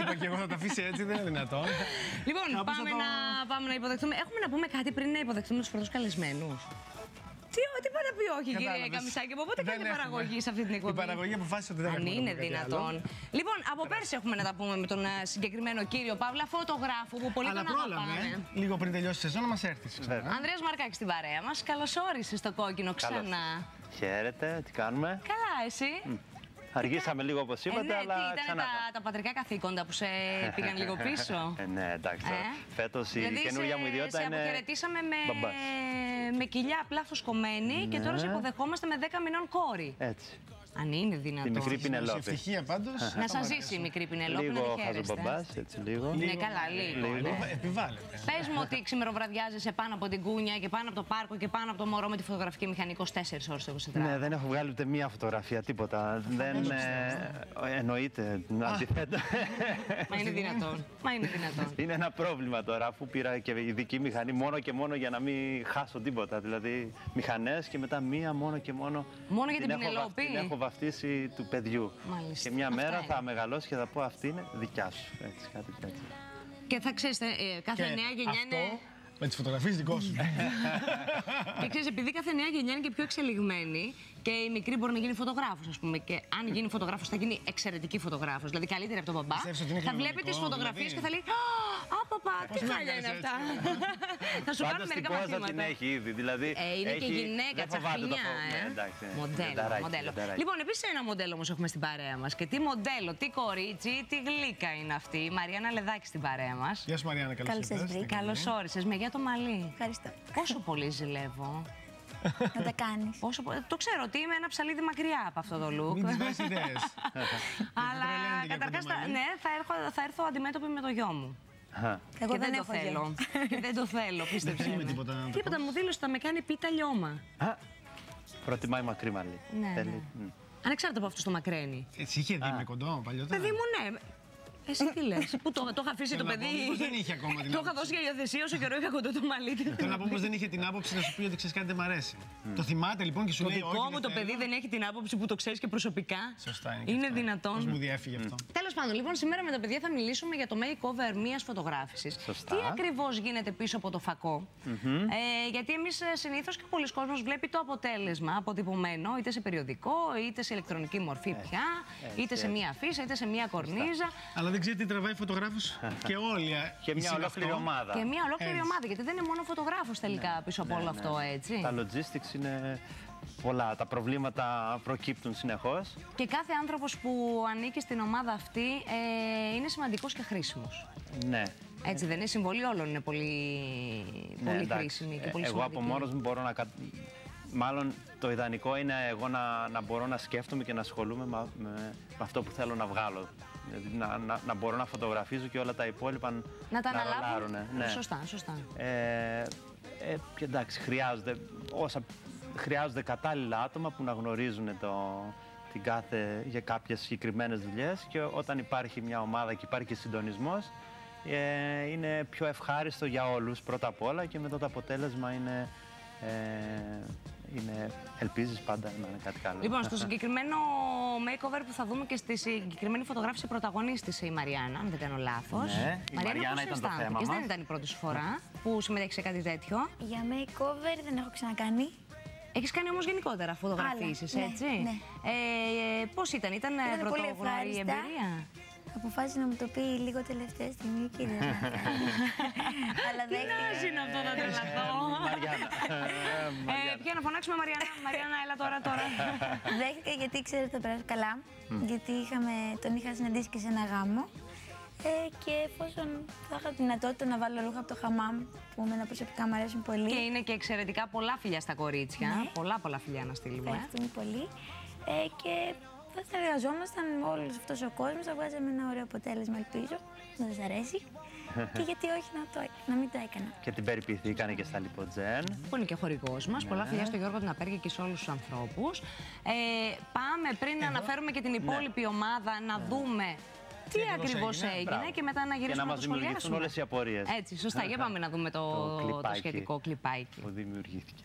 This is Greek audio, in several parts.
Είπα και εγώ να τα αφήσει έτσι, δεν είναι δυνατόν. Λοιπόν, πάμε να υποδεχτούμε. Έχουμε να πούμε κάτι πριν να υποδεχτούμε τους πρώτους καλεσμένους. Τι πάει να πει όχι, κύριε Καμισάκη, από πότε κάνει παραγωγή σε αυτή την εκπομπή? Η παραγωγή αποφάσισε ότι δεν έχουμε. Αν είναι δυνατόν. Λοιπόν, από πέρσι έχουμε να τα πούμε με τον συγκεκριμένο κύριο Παύλα, φωτογράφο που πολύ καλά πρόλαβε. Λίγο πριν τελειώσει η σεζόν να μας έρθει. Ανδρέας Μαρκάκης στην παρέα μας. Καλώς όρισες στο κόκκινο ξανά. Χαίρετε, τι κάνουμε? Καλά, εσύ? Αργήσαμε λίγο όπως είπατε, ναι, αλλά ήταν ξανά. Τα πατρικά καθήκοντα που σε πήγαν λίγο πίσω. Ναι, εντάξει. Φέτος η καινούργια μου ιδιότητα είναι... Δηλαδή σε αποχαιρετήσαμε με κοιλιά πλάθος κομμένη, ναι. Και τώρα σε υποδεχόμαστε με 10 μηνών κόρη. Έτσι. Αν είναι δυνατόν. Τη μικρή Πηνελόπη. Ευτυχία πάντως. Να σας ζήσει η μικρή Πηνελόπη, να τη χαίρεστε. Λίγο χαζομπαμπάς. Ναι, καλά, λίγο. Επιβάλλεται. Πες μου ότι ξημεροβραδιάζεσαι πάνω από την κούνια και πάνω από το πάρκο και πάνω από το μωρό με τη φωτογραφική μηχανή 24 ώρες το 24. Ναι, δεν έχω βγάλει ούτε μία φωτογραφία, τίποτα. Δεν εννοείται. Αντιθέτω. Μα είναι δυνατόν. Είναι ένα πρόβλημα τώρα, αφού πήρα και ειδική μηχανή μόνο και μόνο για να μην χάσω τίποτα. Δηλαδή μηχανές και μετά μία μόνο και μόνο. Μόνο για την Πηνελόπη. Βαφτίσει του παιδιού. Μάλιστα. Και μια μέρα θα μεγαλώσει και θα πω αυτή είναι δικιά σου. Έτσι, κάτι τέτοιο. Και θα ξέρεις, κάθε νέα γενιά αυτό... είναι... Με τις φωτογραφίες δικό σου. Και ξέρεις, επειδή κάθε νέα γενιά είναι και πιο εξελιγμένη και η μικρή μπορεί να γίνει φωτογράφος, ας πούμε. Και αν γίνει φωτογράφος, θα γίνει εξαιρετική φωτογράφος. Δηλαδή, καλύτερη από τον μπαμπά. Θα βλέπει τις φωτογραφίες δηλαδή... και θα λέει «Α, παπά, τι χάλια είναι αυτά». Θα σου πάρει μερικά μαθήματα. Την έχει ήδη. Δηλαδή, είναι έχει... και γυναίκα, τσαχλινιά. Μοντέλο. Λοιπόν, επίσης ένα μοντέλο όμως έχουμε στην παρέα μας. Και τι μοντέλο, τι κορίτσι, τι γλύκα είναι αυτή. Η Μαριάννα Λεδάκη στην παρέα μας. Γεια σου, Μαριάννα, καλώς όρισες. Για το μαλλί. Ευχαριστώ. Πόσο πολύ ζηλεύω. Να τα κάνεις. Πόσο... Το ξέρω ότι είμαι ένα ψαλίδι μακριά από αυτό το look. Μην τις βάζεις ιδέες. Αλλά καταρχάς ναι, θα έρθω αντιμέτωπη με το γιο μου. Εγώ και δεν το θέλω. Και δεν το θέλω, πίστεψε με. Τίποτα μου δήλωσε ότι θα με κάνει πίτα λιώμα. Προτιμάει μακρύ μαλλί. Ανεξάρτητα από αυτό το μακραίνει. Έτσι είχε δει με κοντό παλιότερα. Παιδί μου, ναι. Εσύ τι λες, που το είχα αφήσει το παιδί. Δεν είχε ακόμα την άποψη. Το είχα δώσει για υιοθεσία όσο καιρό είχα κοντό το μαλλί. Θέλω να πω πως δεν είχε την άποψη να σου πει ότι ξέρεις κάτι δεν μ' αρέσει. Το θυμάται λοιπόν και σου λέει: Το δικό μου το παιδί δεν έχει την άποψη που το ξέρεις και προσωπικά. Σωστά είναι. Είναι δυνατόν. Πώς μου διέφυγε αυτό. Τέλος πάντων, λοιπόν, σήμερα με τα παιδιά θα μιλήσουμε για το makeover μιας φωτογράφησης. Τι ακριβώς γίνεται πίσω από το φακό. Γιατί εμείς συνήθως και πολλοί κόσμος βλέπει το αποτέλεσμα αποτυπωμένο είτε σε περιοδικό, είτε σε ηλεκτρονική μορφή πια, είτε σε μία αφίσα, είτε σε μία κορνίζα. Δεν ξέρει τι τραβάει φωτογράφος και όλοι. Και μια ολόκληρη ομάδα. Και μια ολόκληρη ομάδα, γιατί δεν είναι μόνο φωτογράφος τελικά πίσω από όλο αυτό, έτσι. Τα logistics είναι πολλά. Τα προβλήματα προκύπτουν συνεχώς. Και κάθε άνθρωπος που ανήκει στην ομάδα αυτή είναι σημαντικός και χρήσιμος. Ναι. Έτσι δεν είναι? Συμβολή όλων είναι πολύ χρήσιμη και πολύ σημαντική. Εγώ από μόνος μου μπορώ να... Μάλλον το ιδανικό είναι εγώ να μπορώ να σκέφτομαι και να ασχολούμαι με αυτό που θέλω να βγάλω. Να μπορώ να φωτογραφίζω και όλα τα υπόλοιπα να τα αναλάβουν. Ναι. Σωστά. Και εντάξει, χρειάζονται κατάλληλα άτομα που να γνωρίζουν για κάποιες συγκεκριμένες δουλειές και όταν υπάρχει μια ομάδα και υπάρχει και συντονισμός είναι πιο ευχάριστο για όλους πρώτα απ' όλα και μετά το αποτέλεσμα είναι... ελπίζεις πάντα να είναι κάτι καλό. Λοιπόν, στο συγκεκριμένο makeover που θα δούμε και στη συγκεκριμένη φωτογράφηση πρωταγωνίστησε η Μαριάννα, αν δεν κάνω λάθος. Ναι, η Μαριάννα ήταν το θέμα μας. Δεν ήταν η πρώτη σου φορά που συμμετέχει σε κάτι τέτοιο. Για makeover δεν έχω ξανακάνει. Έχεις κάνει όμως γενικότερα φωτογραφίσεις, έτσι. Ναι. Πώς ήταν, πρωτόγνωρη η εμπειρία? Αποφάσισε να μου το πει λίγο τελευταία στιγμή, κύριε. Αλλά δεν είναι αυτό το τρελαθώ. Ποια να φωνάξουμε, Μαριάννα? Μαριάννα, έλα τώρα. Δέχτηκα γιατί ξέρετε το πέρασε καλά. Γιατί τον είχα συναντήσει και σε ένα γάμο. Και εφόσον θα είχα τη δυνατότητα να βάλω ρούχα από το χαμάμ, που εμένα προσωπικά μου αρέσουν πολύ. Και είναι και εξαιρετικά πολλά φιλιά στα κορίτσια. Πολλά φιλιά να στείλουμε. Ευχαριστούμε πολύ. Θα συνεργαζόμασταν όλος αυτός ο κόσμος, θα βγάζαμε ένα ωραίο αποτέλεσμα, ελπίζω, να σας αρέσει. Και γιατί όχι να μην το έκανα. Και την περιποιηθήκανε και στα Λιποτζέν. Που είναι και χορηγός μας. Πολλά φιλιά στον Γιώργο Τζαπέργκη και σε όλους τους ανθρώπους. Πάμε πριν να αναφέρουμε και την υπόλοιπη ομάδα, να δούμε τι ακριβώς έγινε και μετά να γυρίσουμε να το σχολιάσουμε. Και να μας δημιουργηθούν όλες οι απορίες. Έτσι, σωστά. Για πάμε να δούμε το σχετικό κλιπάκι που δημιουργήθηκε.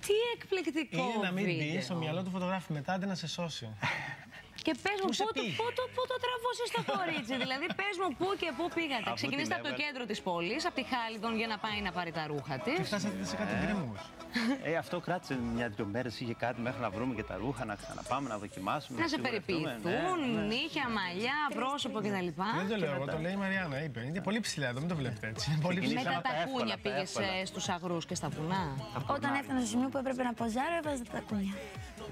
Τι εκπληκτικό βίντεο. Ή να μην μπει στο μυαλό του φωτογράφου μετά, δεν να σε σώσει. Και πες μου, πού το τραβούσες το κορίτσι, δηλαδή πες μου πού και πού πήγατε. Ξεκινήσατε από το κέντρο της πόλης, από τη Χάλιντον για να πάει να πάρει τα ρούχα της. Και φτάσατε σε κάτι γκρεμούς. Αυτό κράτησε μια-δυο μέρες, είχε κάτι μέχρι να βρούμε και τα ρούχα, να ξαναπάμε, να δοκιμάσουμε. Να σε περιποιηθούν, νύχια, μαλλιά, πρόσωπο κτλ. Δεν το λέω εγώ, το λέει η Μαριάννα, είπε. Είναι πολύ ψηλά, δεν το βλέπετε έτσι. Με τα τακούνια πήγες στους αγρούς και στα βουνά. Όταν έφτανα στο σημείο που έπρεπε να ποζάρω, έβαζα τα τακούνια.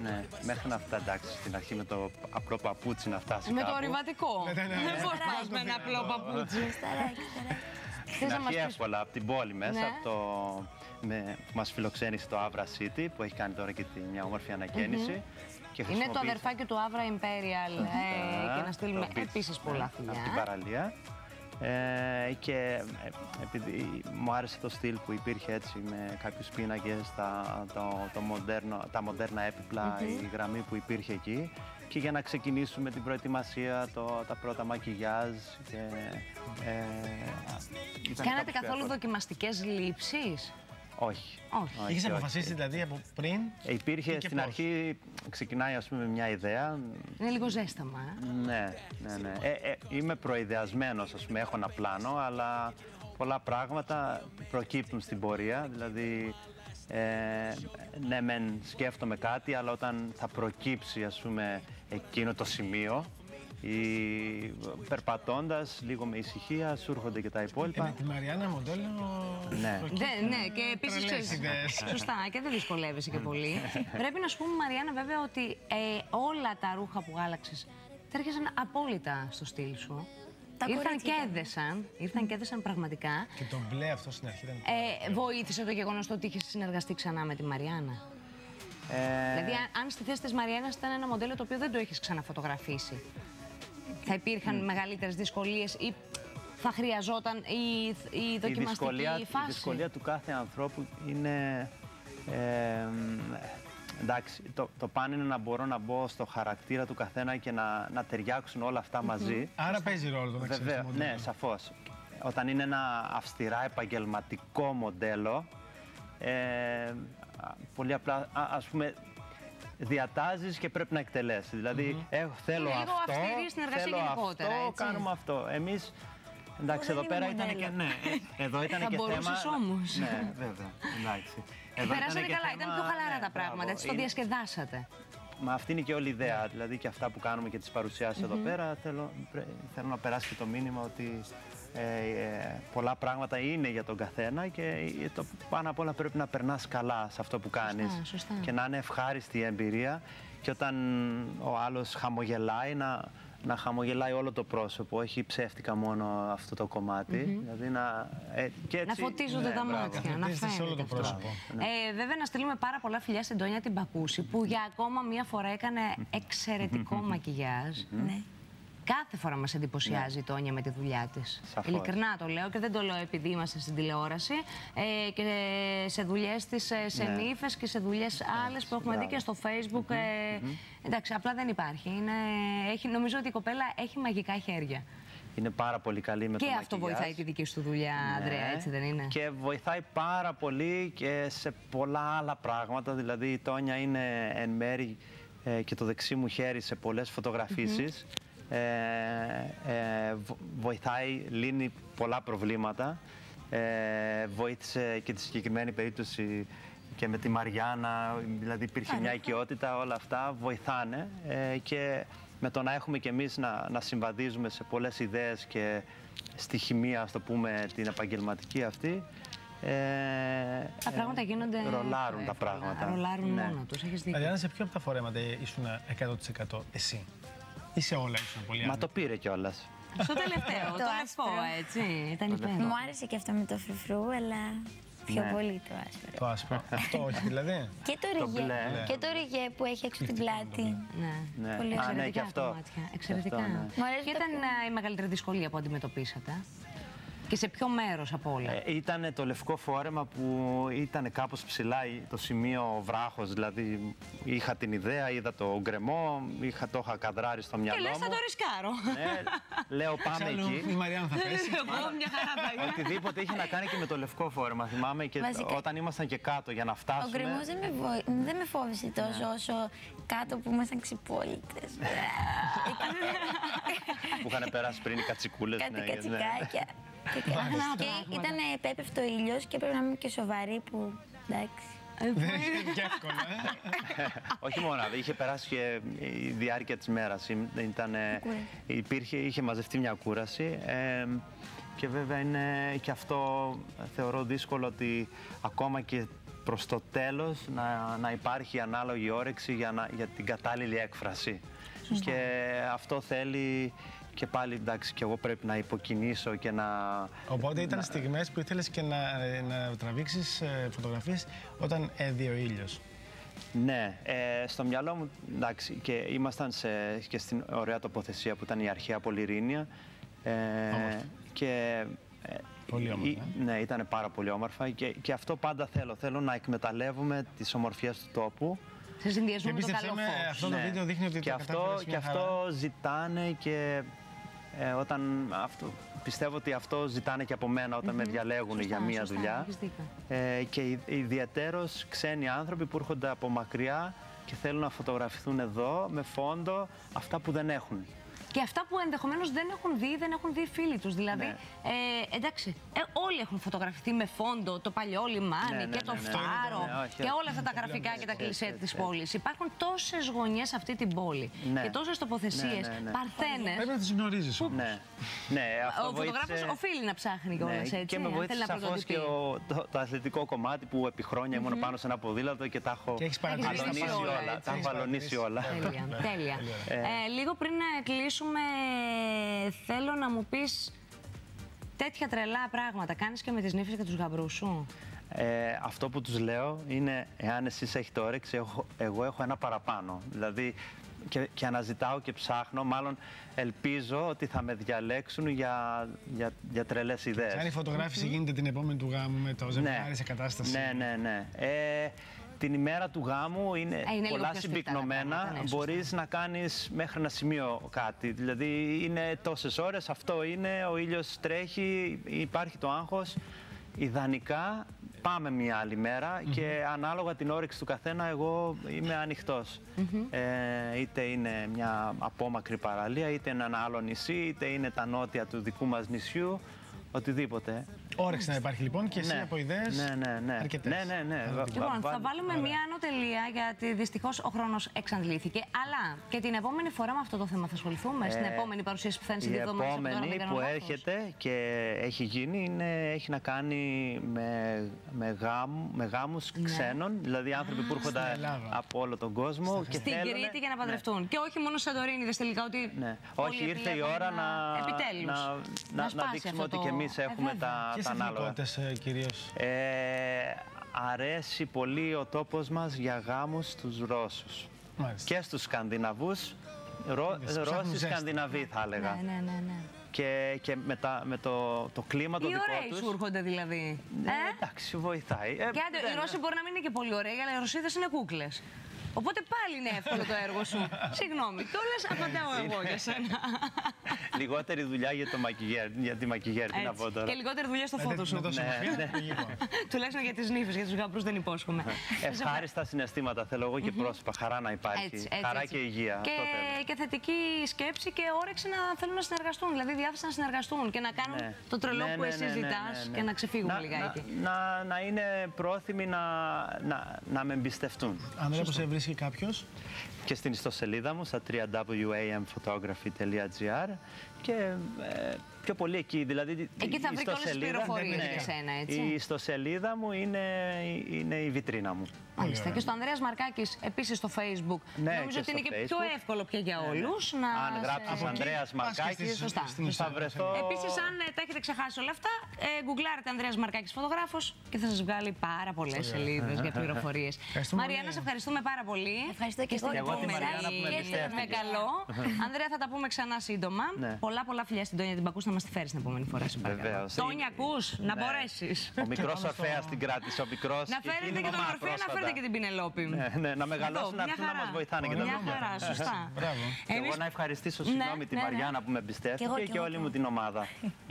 Ναι, μέχρι να φτάσει στην αρχή με το απλό παπούτσι να φτάσει. Με κάπου. Το ορειβατικό. Δεν μπορεί να πας με ένα απλό παπούτσι. Στην αρχή εύκολα, από την πόλη μέσα, ναι. Που μας φιλοξένησε το Avra City, που έχει κάνει τώρα και μια όμορφη ανακαίνιση. Είναι το αδερφάκι του Avra Imperial και να στείλουμε επίσης πολλά φιλιά. Από την παραλία. Και επειδή μου άρεσε το στυλ που υπήρχε έτσι με κάποιους πίνακες, τα μοντέρνα έπιπλα, η γραμμή που υπήρχε εκεί. Και για να ξεκινήσουμε την προετοιμασία, τα πρώτα μακιγιάζ. Κάνατε καθόλου δοκιμαστικές λήψεις? Όχι. Έχεις αποφασίσει δηλαδή από πριν? Υπήρχε στην αρχή, ξεκινάει ας πούμε μια ιδέα. Είναι λίγο ζέσταμα. Ναι. Είμαι προειδεασμένος, ας πούμε, έχω ένα πλάνο, αλλά πολλά πράγματα προκύπτουν στην πορεία. Δηλαδή, ναι μεν σκέφτομαι κάτι, αλλά όταν θα προκύψει ας πούμε εκείνο το σημείο, περπατώντας λίγο με ησυχία, σου έρχονται και τα υπόλοιπα. Με τη Μαριάννα μοντέλο. Ναι, και επίσης ξέρεις. Σωστά, και δεν δυσκολεύεσαι και πολύ. Πρέπει να σου πούμε, Μαριάννα, βέβαια, ότι όλα τα ρούχα που άλλαξες τέριαζαν απόλυτα στο στυλ σου. Ήρθαν και έδεσαν πραγματικά. Και το μπλε αυτό στην αρχή ήταν. Βοήθησε το γεγονός ότι είχες συνεργαστεί ξανά με τη Μαριάννα. Δηλαδή, αν στη θέση της Μαριάννας ήταν ένα μοντέλο το οποίο δεν το έχεις ξαναφωτογραφήσει, θα υπήρχαν μεγαλύτερες δυσκολίες ή θα χρειαζόταν η δοκιμαστική φάση? Η δυσκολία του κάθε ανθρώπου είναι... εντάξει, το παν είναι να μπορώ να μπω στο χαρακτήρα του καθένα και να ταιριάξουν όλα αυτά μαζί. Άρα παίζει ρόλο το να ξέρεις το μοντέλο. Ναι, σαφώς. Όταν είναι ένα αυστηρά επαγγελματικό μοντέλο, πολύ απλά, ας πούμε, διατάζεις και πρέπει να εκτελέσεις. Δηλαδή, θέλω αυτό, κάνουμε αυτό. Εμείς, εντάξει, εδώ πέρα ήταν και θέμα... Θα μπορούσες όμως. Ναι, βέβαια, εντάξει. Περάσατε καλά, ήταν πιο χαλαρά τα πράγματα, έτσι το διασκεδάσατε. Μα αυτή είναι και όλη η ιδέα, δηλαδή και αυτά που κάνουμε και τις παρουσιάσεις εδώ πέρα, θέλω να περάσει και το μήνυμα ότι... πολλά πράγματα είναι για τον καθένα και πάνω απ' όλα πρέπει να περνάς καλά σε αυτό που κάνεις. Σωστά. Και να είναι ευχάριστη η εμπειρία και όταν ο άλλος χαμογελάει να χαμογελάει όλο το πρόσωπο, όχι ψεύτικα μόνο αυτό το κομμάτι. Δηλαδή και έτσι, να φωτίζονται τα μάτια, να φαίνεται όλο το πρόσωπο. Βέβαια, να στείλουμε πάρα πολλά φιλιά στην Τόνια την Πακούση, που για ακόμα μία φορά έκανε εξαιρετικό μακιγιάζ. Κάθε φορά μας εντυπωσιάζει η Τόνια με τη δουλειά της. Ειλικρινά το λέω και δεν το λέω επειδή είμαστε στην τηλεόραση. Και σε δουλειές της, σε νύφες και σε δουλειές άλλες που έχουμε δει και στο Facebook. Εντάξει, απλά δεν υπάρχει. Νομίζω ότι η κοπέλα έχει μαγικά χέρια. Είναι πάρα πολύ καλή με το μακιγιάζ. Και αυτό βοηθάει τη δική σου δουλειά, Ανδρέα, έτσι δεν είναι? Και βοηθάει πάρα πολύ και σε πολλά άλλα πράγματα. Δηλαδή η Τόνια είναι εν μέρη και το δεξί μου χέρι σε πολλές φωτογραφίσεις. Βοηθάει, λύνει πολλά προβλήματα. Βοήθησε και τη συγκεκριμένη περίπτωση και με τη Μαριάννα, δηλαδή υπήρχε μια οικειότητα, όλα αυτά βοηθάνε. Και με το να έχουμε και εμείς να συμβαδίζουμε σε πολλές ιδέες και στη χημεία, ας το πούμε, την επαγγελματική αυτή, τα πράγματα γίνονται. Ρολάρουν τα πράγματα. Ρολάρουν μόνο τους, έχεις δίκιο. Μαριάννα, σε ποιο από τα φορέματα ήσουν 100% εσύ? Είσαι όλα, ήσουν πολύ άνετα. Μα το πήρε κιόλας. Στο τελευταίο, το λευκό, έτσι. Ήταν υπέροχο. Μου άρεσε και αυτό με το φρουφρού, αλλά πιο πολύ το άσπρο. Το άσπρο. Αυτό όχι δηλαδή. Και το ριγέ που έχει έξω την πλάτη. Ναι, πολύ εξαιρετικά τα μάτια. Εξαιρετικά. Ποια ήταν η μεγαλύτερη δυσκολία που αντιμετωπίσατε? Και σε ποιο μέρος από όλα? Ήταν το Λευκό Φόρεμα, που ήταν κάπως ψηλά το σημείο βράχος. Δηλαδή είχα την ιδέα, είδα το γκρεμό, το είχα καδράρει στο μυαλό μου. Και λες θα το ρισκάρω. Ναι, λέω πάμε εκεί. Η Μαριάννα θα πέσει. Εγώ μια χαρά. Οτιδήποτε είχε να κάνει και με το Λευκό Φόρεμα. Θυμάμαι και όταν ήμασταν και κάτω για να φτάσουμε. Ο γκρεμός δεν με φόβησε τόσο όσο κάτω που ήμασταν ξυπόλυτες. Που είχαν περάσει πριν οι κατσικούλες. Κάτι κατσικάκια. Ήταν επέπευτο ήλιος και πρέπει να είμαι και σοβαρή που εντάξει. Δεν είχε εύκολα. Όχι μόνο, είχε περάσει και η διάρκεια της μέρας. Είχε μαζευτεί μια κούραση. Και βέβαια είναι και αυτό θεωρώ δύσκολο, ότι ακόμα και προς το τέλος να υπάρχει ανάλογη όρεξη για την κατάλληλη έκφραση. Και αυτό θέλει. Και πάλι εντάξει, και εγώ πρέπει να υποκινήσω και να... Οπότε ήταν στιγμές που ήθελες και να τραβήξεις φωτογραφίες όταν έδιε ο ήλιος. Ναι, στο μυαλό μου, εντάξει, και ήμασταν και στην ωραία τοποθεσία που ήταν η αρχαία Πολυρήνια. Και πολύ όμορφα. Ναι, ήταν πάρα πολύ όμορφα και αυτό πάντα θέλω να εκμεταλλεύουμε τις ομορφιές του τόπου. Σε συνδυασμό με το καλό φως. Αυτό το βίντεο δείχνει ότι αυτό ζητάνε και... πιστεύω ότι αυτό ζητάνε και από μένα όταν με διαλέγουν για μία δουλειά. Και ιδιαίτερως ξένοι άνθρωποι που έρχονται από μακριά και θέλουν να φωτογραφηθούν εδώ με φόντο αυτά που δεν έχουν. Και αυτά που ενδεχομένως δεν έχουν δει οι φίλοι τους. Δηλαδή, ναι. Εντάξει, όλοι έχουν φωτογραφηθεί με φόντο το παλιό λιμάνι, και το φάρο, και όλα αυτά τα γραφικά και τα κλισέ της πόλης. Υπάρχουν τόσες γωνιές σε αυτή την πόλη και τόσες τοποθεσίες, παρθένες. Πρέπει να τις γνωρίζεις. Ο φωτογράφος οφείλει να ψάχνει κιόλας έτσι. Και με βοήθησε σαφώς και το αθλητικό κομμάτι, που επί χρόνια ήμουν πάνω σε ένα ποδήλατο και τα έχω αλωνίσει όλα. Τέλεια. Λίγο πριν να κλείσουμε, θέλω να μου πεις τέτοια τρελά πράγματα κάνεις και με τις νύφες και τους γαμπρούς σου. Αυτό που τους λέω είναι, εάν εσείς έχετε όρεξη, εγώ έχω ένα παραπάνω. Δηλαδή και αναζητάω και ψάχνω, μάλλον ελπίζω ότι θα με διαλέξουν για τρελές ιδέες. Αν η φωτογράφηση γίνεται την επόμενη του γάμου με το ζευγάρι σε κατάσταση. Ναι. Την ημέρα του γάμου είναι πολλά συμπυκνωμένα, μπορείς να κάνεις μέχρι ένα σημείο κάτι. Δηλαδή είναι τόσες ώρες, αυτό είναι, ο ήλιος τρέχει, υπάρχει το άγχος. Ιδανικά πάμε μια άλλη μέρα και ανάλογα την όρεξη του καθένα εγώ είμαι ανοιχτός. Είτε είναι μια απόμακρη παραλία, είτε είναι ένα άλλο νησί, είτε είναι τα νότια του δικού μας νησιού. Οτιδήποτε. Όρεξη να υπάρχει λοιπόν και εσύ από ιδέες. Αρκετές. Λοιπόν, θα βάλουμε μία άνω τελεία, γιατί δυστυχώς ο χρόνος εξαντλήθηκε. Αλλά και την επόμενη φορά με αυτό το θέμα θα ασχοληθούμε. Στην επόμενη παρουσίαση που θα είναι σε 2 εβδομάδες. Η επόμενη που έρχεται και έχει γίνει έχει να κάνει με γάμους ξένων. Δηλαδή άνθρωποι που έρχονται από όλο τον κόσμο. Στην Κρήτη για να παντρευτούν. Και όχι μόνο στη Σαντορίνη, δες τελικά ότι. Όχι, ήρθε η ώρα να δείξουμε ότι και εμείς έχουμε τα ανάλογα. Ποιες εθνικότητες κυρίως? Αρέσει πολύ ο τόπος μας για γάμους στους Ρώσους. Μάλιστα. Και στους Σκανδιναβούς. Ρώσοι Σκανδιναβοί θα έλεγα. Ναι. Και με το κλίμα το δικό τους. Οι ωραίοι σου έρχονται δηλαδή. Εντάξει, βοηθάει. Και άντε, οι Ρώσοι μπορεί να μην είναι και πολύ ωραίοι, αλλά οι Ρωσίδες είναι κούκλες. Οπότε πάλι είναι εύκολο το έργο σου. Συγγνώμη, το λες, απαντάω εγώ για σένα. Λιγότερη δουλειά για τη μακιγέρ, τι να πω τώρα. Και λιγότερη δουλειά στο φώτο σου. Τουλάχιστον για τις νύφες, για τους γαμπρούς δεν υπόσχομαι. Ευχάριστα συναισθήματα θέλω εγώ και πρόσωπα. Χαρά να υπάρχει. Χαρά και υγεία. Και θετική σκέψη και όρεξη να θέλουν να συνεργαστούν. Δηλαδή διάθεση να συνεργαστούν και να κάνουν το τρελό που εσύ ζητάς και να ξεφύγουν λιγάκι. Να είναι πρόθυμοι να με εμπιστευτούν. Ανδρέα, πώς βρίσκει κάποιος? Και στην ιστοσελίδα μου στα www.amphotography.gr και πιο πολύ εκεί. Δηλαδή, εκεί θα βρει όλες τις πληροφορίες για εσένα, έτσι. Η ιστοσελίδα μου είναι η βιτρίνα μου. Μάλιστα. Και στο Ανδρέας Μαρκάκης επίσης στο Facebook. Νομίζω ότι είναι και πιο εύκολο πια για όλους. Αν γράψεις Ανδρέας Μαρκάκης, θα βρεθώ. Επίσης, αν τα έχετε ξεχάσει όλα αυτά, γκουγκλάρετε Ανδρέας Μαρκάκης φωτογράφος και θα σας βγάλει πάρα πολλές σελίδες για πληροφορίες. Μαριάννα, σε ευχαριστούμε πάρα πολύ. Ευχαριστώ και στην επόμενη. Καλό. Ανδρέα, θα τα πούμε ξανά σύντομα. Πολλά φιλιά στην Τόνια την Πακούση. μας τη φέρεις την επόμενη φορά, σε παρακαλώ. Τόνια, ακούς, να μπορέσεις. Ο μικρός Αφέας την κράτησε, ο μικρός. Να φέρετε και τον Ορφέα, να φέρετε και την Πηνελόπη. Να μεγαλώσουν, να έρθουν να μας βοηθάνε και τα παιδιά. Μια χαρά, σωστά. Εγώ να ευχαριστήσω, συγγνώμη, τη Μαριάννα που με εμπιστεύτηκε και όλη μου την ομάδα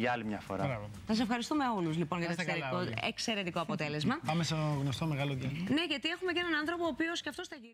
για άλλη μια φορά. Θα σας ευχαριστούμε όλους λοιπόν για το εξαιρετικό αποτέλεσμα. Πάμε σε γνωστό μεγάλο γκέλ. Ναι, γιατί έχουμε και έναν άνθρωπο ο οποίος και αυτός θα γυρίσει.